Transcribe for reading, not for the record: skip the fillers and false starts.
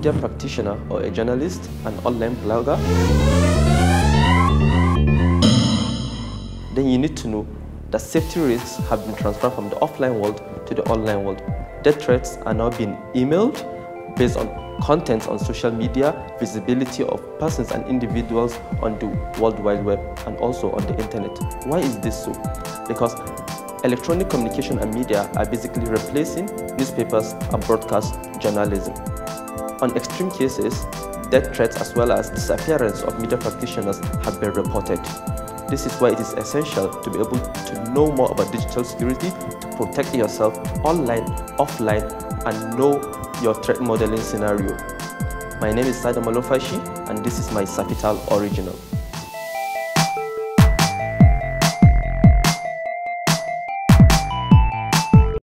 media practitioner or a journalist, an online blogger, then you need to know that safety risks have been transferred from the offline world to the online world. Death threats are now being emailed based on contents on social media, visibility of persons and individuals on the World Wide Web and also on the internet. Why is this so? Because electronic communication and media are basically replacing newspapers and broadcast journalism. On extreme cases, death threats as well as disappearance of media practitioners have been reported. This is why it is essential to be able to know more about digital security to protect yourself online, offline, and know your threat modeling scenario. My name is SADA MALUMFASHI, and this is my Sapphital Original.